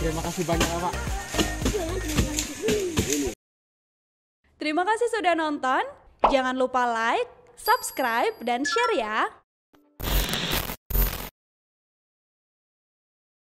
Terima kasih banyak Pak. Terima kasih sudah nonton. Jangan lupa like, subscribe, dan share ya.